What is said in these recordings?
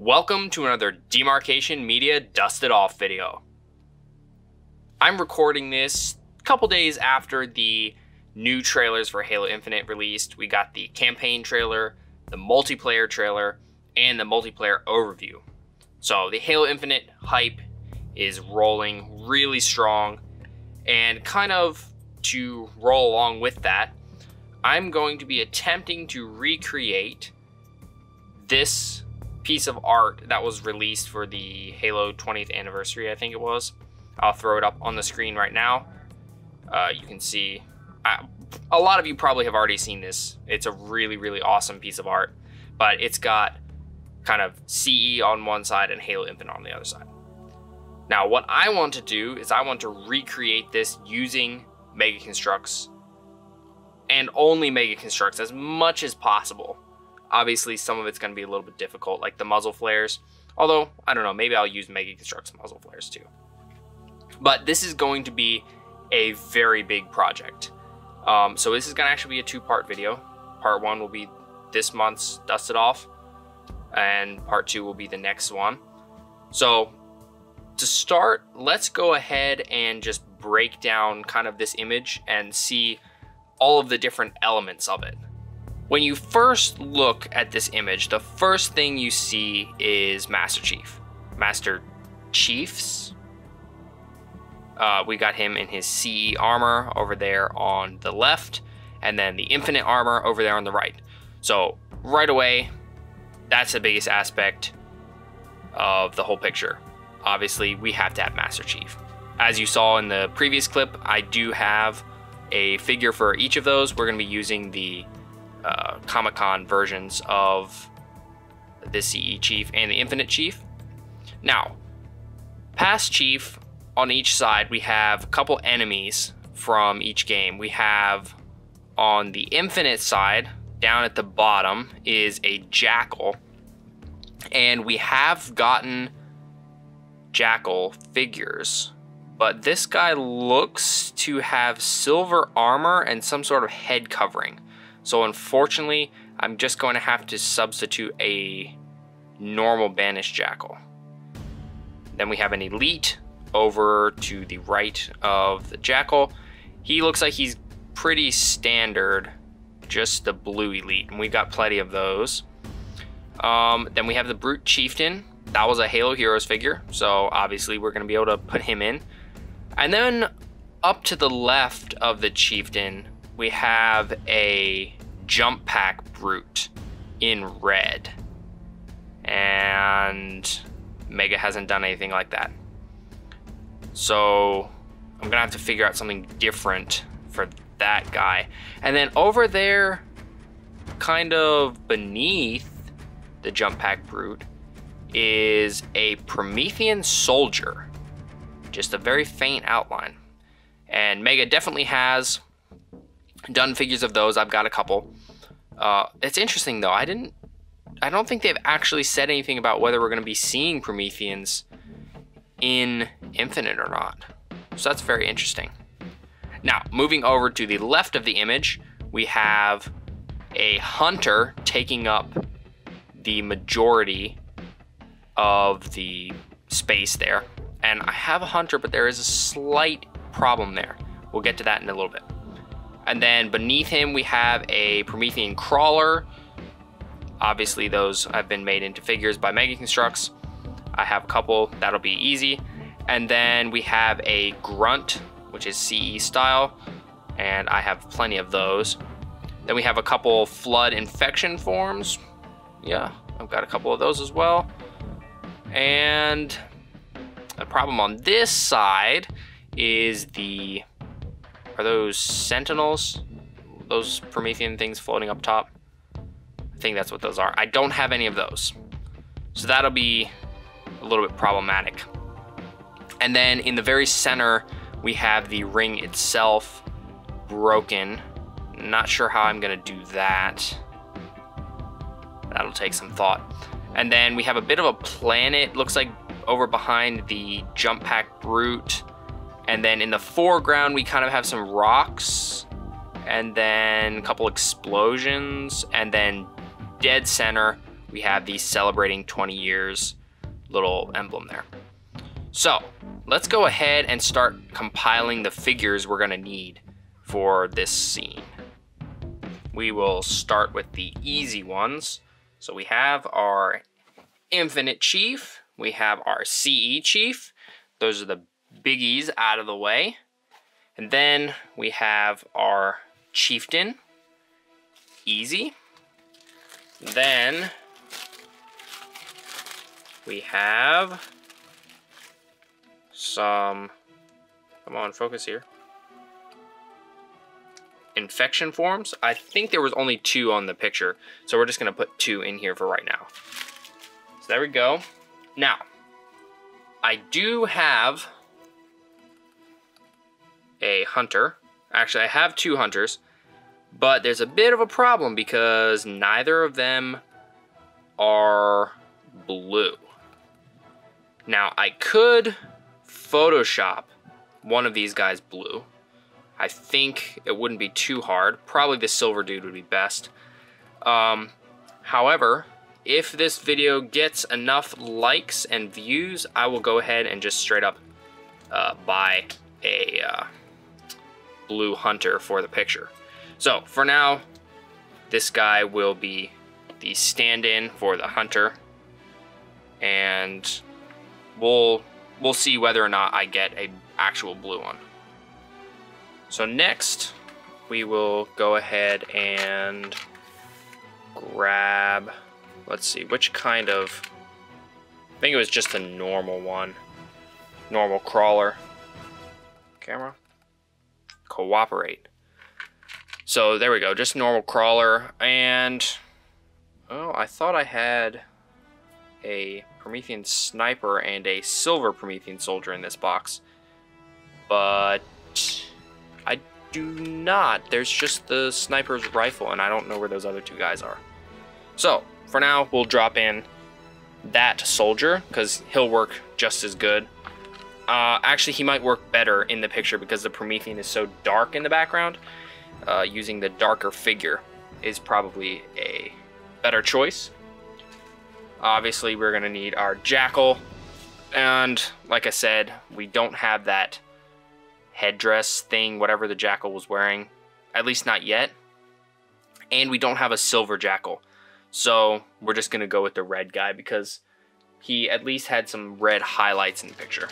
Welcome to another Demarcation Media Dusted Off video. I'm recording this a couple days after the new trailers for Halo Infinite released. We got the campaign trailer, the multiplayer trailer, and the multiplayer overview. So the Halo Infinite hype is rolling really strong, and kind of to roll along with that, I'm going to be attempting to recreate this piece of art that was released for the Halo 20th anniversary, I think it was. I'll throw it up on the screen right now. You can see, a lot of you probably have already seen this. It's a really, really awesome piece of art, but it's got kind of CE on one side and Halo Infinite on the other side. Now, what I want to do is I want to recreate this using Mega Construx and only Mega Construx as much as possible. Obviously, some of it's going to be a little bit difficult, like the muzzle flares. Although, I don't know, maybe I'll use Mega Construx muzzle flares too. But this is going to be a very big project. So this is going to actually be a two-part video. Part one will be this month's Dusted Off, and part two will be the next one. So to start, let's go ahead and just break down kind of this image and see all of the different elements of it. When you first look at this image, the first thing you see is Master Chief. Master Chiefs. We got him in his CE armor over there on the left, and then the Infinite armor over there on the right. So right away, that's the biggest aspect of the whole picture. Obviously, we have to have Master Chief. As you saw in the previous clip, I do have a figure for each of those. We're going to be using the Comic Con versions of the CE Chief and the Infinite Chief. Now, past Chief, on each side we have a couple enemies from each game. We have on the Infinite side, down at the bottom, is a Jackal, and we have gotten Jackal figures, but this guy looks to have silver armor and some sort of head covering. So unfortunately, I'm just going to have to substitute a normal Banished Jackal. Then we have an Elite over to the right of the Jackal. He looks like he's pretty standard, just the blue Elite, and we've got plenty of those. Then we have the Brute Chieftain. That was a Halo Heroes figure, so obviously we're going to be able to put him in. And then up to the left of the Chieftain, we have a Jump Pack Brute in red, and Mega hasn't done anything like that. So I'm gonna have to figure out something different for that guy. And then over there, kind of beneath the Jump Pack Brute, is a Promethean Soldier, just a very faint outline. And Mega definitely has done figures of those. I've got a couple. It's interesting though, I don't think they've actually said anything about whether we're going to be seeing Prometheans in Infinite or not, so that's very interesting. Now, moving over to the left of the image, we have a Hunter taking up the majority of the space there, and I have a Hunter, but there is a slight problem there. We'll get to that in a little bit. And then beneath him, we have a Promethean Crawler. Obviously, those have been made into figures by Mega Construx. I have a couple. That'll be easy. And then we have a Grunt, which is CE style, and I have plenty of those. Then we have a couple Flood Infection Forms. Yeah, I've got a couple of those as well. And the problem on this side is the... Are those Sentinels? Those Promethean things floating up top? I think that's what those are. I don't have any of those. So that'll be a little bit problematic. And then in the very center, we have the ring itself broken. Not sure how I'm going to do that. That'll take some thought. And then we have a bit of a planet, looks like, over behind the Jump Pack Brute. And then in the foreground, we kind of have some rocks, and then a couple explosions, and then dead center, we have the celebrating 20 years little emblem there. So let's go ahead and start compiling the figures we're gonna need for this scene. We will start with the easy ones. So we have our Infinite Chief, we have our CE Chief. Those are the biggies out of the way. And then we have our Chieftain, easy. Then we have some, come on, focus here. Infection forms. I think there was only 2 on the picture, so we're just gonna put 2 in here for right now. So there we go. Now, I do have a hunter. Actually, I have 2 hunters, but there's a bit of a problem because neither of them are blue. Now, I could Photoshop one of these guys blue. I think it wouldn't be too hard. Probably the silver dude would be best. However, if this video gets enough likes and views, I will go ahead and just straight up buy a blue hunter for the picture. So for now, this guy will be the stand-in for the hunter, and we'll see whether or not I get an actual blue one. So next, we will go ahead and grab, let's see, which kind of, I think it was just a normal one. Normal crawler. Camera. Cooperate. So there we go, just normal crawler. And, oh, I thought I had a Promethean sniper and a silver Promethean soldier in this box, but I do not. There's just the sniper's rifle, and I don't know where those other 2 guys are. So for now, we'll drop in that soldier because he'll work just as good. Actually, he might work better in the picture because the Promethean is so dark in the background. Using the darker figure is probably a better choice. Obviously, we're gonna need our Jackal, and like I said, we don't have that headdress thing, whatever the Jackal was wearing, at least not yet. And we don't have a silver Jackal, so we're just gonna go with the red guy because he at least had some red highlights in the picture.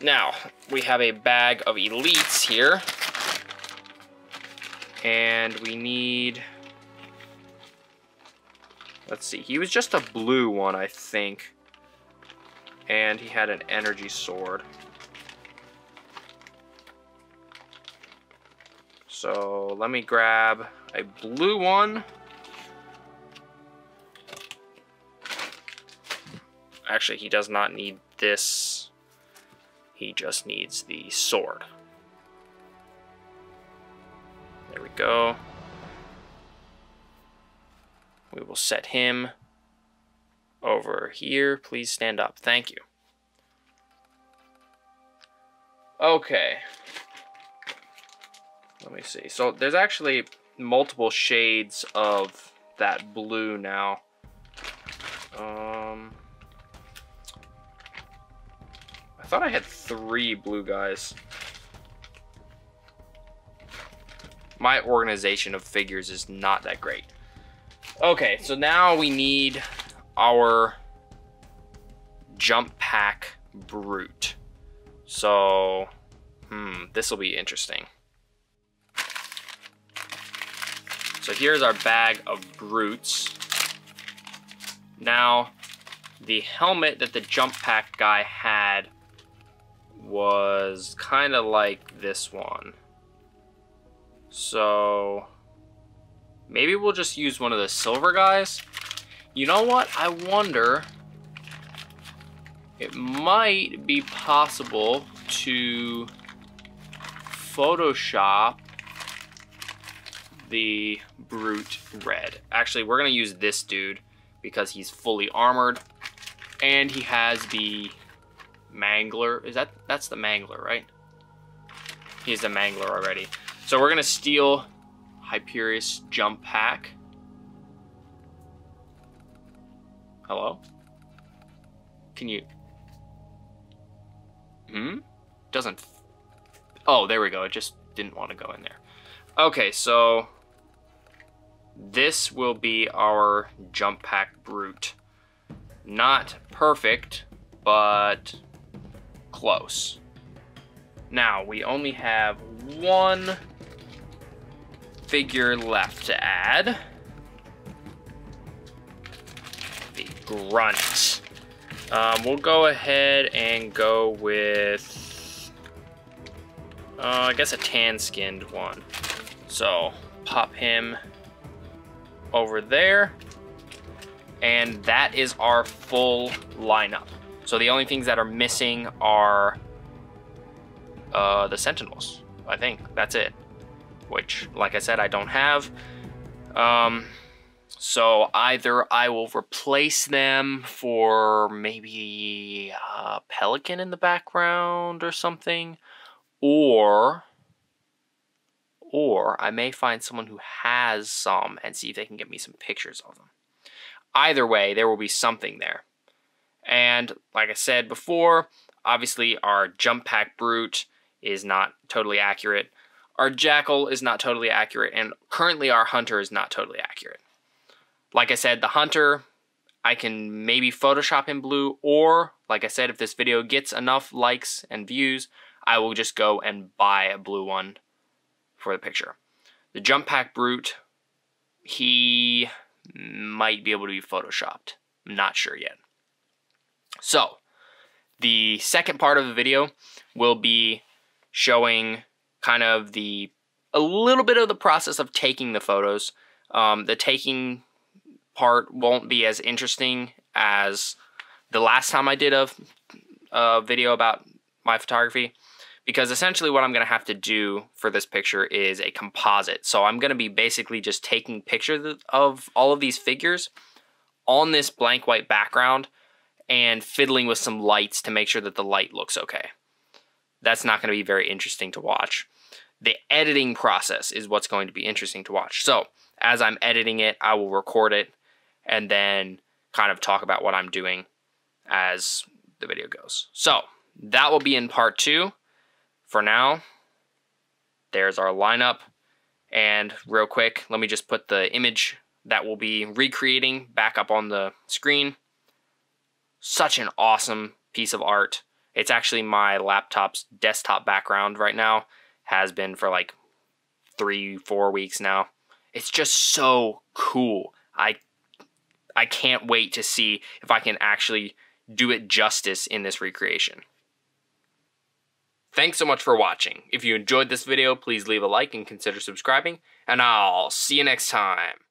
Now we have a bag of elites here, and we need, let's see, he was just a blue one, I think, and he had an energy sword. So let me grab a blue one. Actually, he does not need this. He just needs the sword. There we go. We will set him over here. Please stand up. Thank you. Okay. Let me see. So there's actually multiple shades of that blue now. I thought I had 3 blue guys. My organization of figures is not that great. Okay, so now we need our jump pack brute. So, this will be interesting. So here's our bag of brutes. Now, the helmet that the jump pack guy had was kind of like this one. So maybe we'll just use one of the silver guys. You know what? I wonder, it might be possible to Photoshop the brute red. Actually, we're gonna use this dude because he's fully armored and he has the Mangler. Is that's the Mangler, right? He's the Mangler already. So we're gonna steal Hyperius jump pack. Hello? Can you... Hmm? Doesn't... Oh, there we go. It just didn't want to go in there. Okay, so... this will be our jump pack brute. Not perfect, but close. Now, we only have one figure left to add. The grunt. We'll go ahead and go with, I guess a tan-skinned one. So, pop him over there. And that is our full lineup. So the only things that are missing are the Sentinels, I think. That's it. Which, like I said, I don't have. So either I will replace them for maybe a Pelican in the background or something, or I may find someone who has some and see if they can get me some pictures of them. Either way, there will be something there. And like I said before, obviously our jump pack brute is not totally accurate. Our jackal is not totally accurate, and currently our hunter is not totally accurate. Like I said, the hunter, I can maybe Photoshop him blue, or, like I said, if this video gets enough likes and views, I will just go and buy a blue one for the picture. The jump pack brute, he might be able to be Photoshopped. I'm not sure yet. So, the second part of the video will be showing kind of the, a little bit of the process of taking the photos. The taking part won't be as interesting as the last time I did a video about my photography, because essentially what I'm going to have to do for this picture is a composite. So I'm going to be basically just taking pictures of all of these figures on this blank white background and fiddling with some lights to make sure that the light looks okay. That's not going to be very interesting to watch. The editing process is what's going to be interesting to watch. So as I'm editing it, I will record it and then kind of talk about what I'm doing as the video goes. So that will be in part two. For now, there's our lineup. And real quick, let me just put the image that we'll be recreating back up on the screen. Such an awesome piece of art. It's actually my laptop's desktop background right now. Has been for like 3-4 weeks now. It's just so cool. I can't wait to see if I can actually do it justice in this recreation. Thanks so much for watching. If you enjoyed this video, please leave a like and consider subscribing, and I'll see you next time.